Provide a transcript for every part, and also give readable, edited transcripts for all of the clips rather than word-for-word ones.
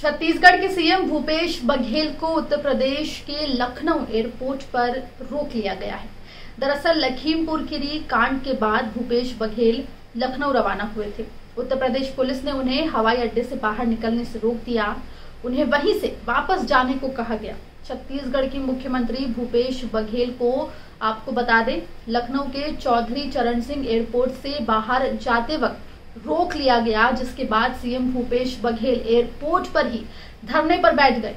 छत्तीसगढ़ के सीएम भूपेश बघेल को उत्तर प्रदेश के लखनऊ एयरपोर्ट पर रोक लिया गया है। दरअसल लखीमपुर खीरी कांड के बाद भूपेश बघेल लखनऊ रवाना हुए थे। उत्तर प्रदेश पुलिस ने उन्हें हवाई अड्डे से बाहर निकलने से रोक दिया, उन्हें वहीं से वापस जाने को कहा गया। छत्तीसगढ़ के मुख्यमंत्री भूपेश बघेल को, आपको बता दें, लखनऊ के चौधरी चरण सिंह एयरपोर्ट से बाहर जाते वक्त रोक लिया गया, जिसके बाद सीएम भूपेश बघेल एयरपोर्ट पर ही धरने पर बैठ गए।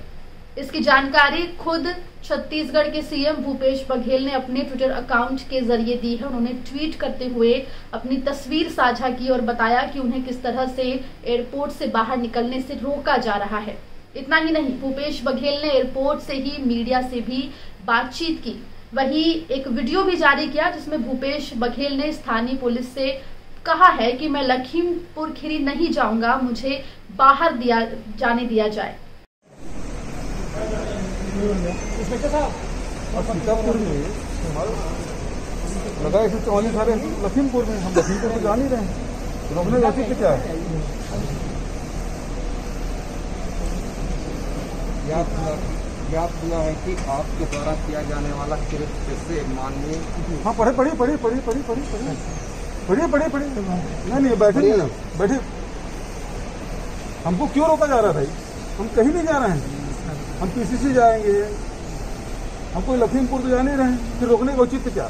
इसकी जानकारी खुद छत्तीसगढ़ के सीएम भूपेश बघेल ने अपने ट्विटर अकाउंट के जरिए दी है। उन्होंने ट्वीट करते हुए अपनी तस्वीर साझा की और बताया कि उन्हें किस तरह से एयरपोर्ट से बाहर निकलने से रोका जा रहा है। इतना ही नहीं, भूपेश बघेल ने एयरपोर्ट से ही मीडिया से भी बातचीत की। वहीं एक वीडियो भी जारी किया जिसमें भूपेश बघेल ने स्थानीय पुलिस से कहा है कि मैं लखीमपुर खीरी नहीं जाऊंगा, मुझे बाहर जाने दिया जाए। लखीमपुर में हम लखीमपुर में जा नहीं रहे हैं, रोकने जाती क्या है कि आपके द्वारा किया जाने वाला कृत्य कैसे माननीय। हाँ, पढ़े नहीं बैठे। हमको क्यों रोका जा रहा है भाई? हम कहीं नहीं जा रहे हैं, हम पीसीसी जाएंगे, हम कोई लखीमपुर तो जा नहीं रहे हैं, फिर रोकने का उचित क्या?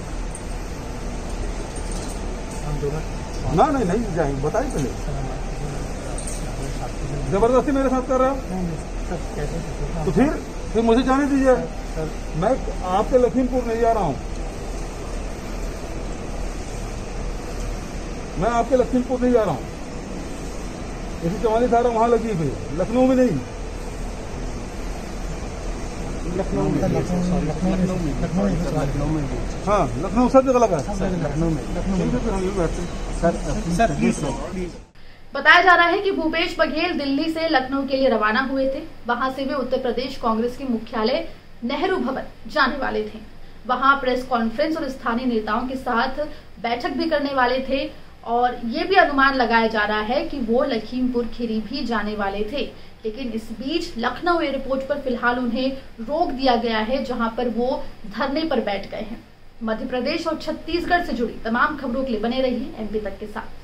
ना नहीं जाएंगे, बताइए पहले। जबरदस्ती मेरे साथ कर रहा है तो फिर मुझे जाने दीजिए। मैं आपके लखीमपुर नहीं जा रहा हूँ, मैं आपके लखीमपुर नहीं जा रहा हूँ। जैसे 44 धारा वहाँ लगी हुई, लखनऊ में नहीं। लखनऊ में हाँ, लखनऊ सब जगह लगा है। लखनऊ में बताया जा रहा है कि भूपेश बघेल दिल्ली से लखनऊ के लिए रवाना हुए थे। वहां से वे उत्तर प्रदेश कांग्रेस के मुख्यालय नेहरू भवन जाने वाले थे। वहां प्रेस कॉन्फ्रेंस और स्थानीय नेताओं के साथ बैठक भी करने वाले थे और ये भी अनुमान लगाया जा रहा है कि वो लखीमपुर खीरी भी जाने वाले थे, लेकिन इस बीच लखनऊ एयरपोर्ट पर फिलहाल उन्हें रोक दिया गया है, जहां पर वो धरने पर बैठ गए हैं। मध्य प्रदेश और छत्तीसगढ़ से जुड़ी तमाम खबरों के लिए बने रहिए एमपी तक के साथ।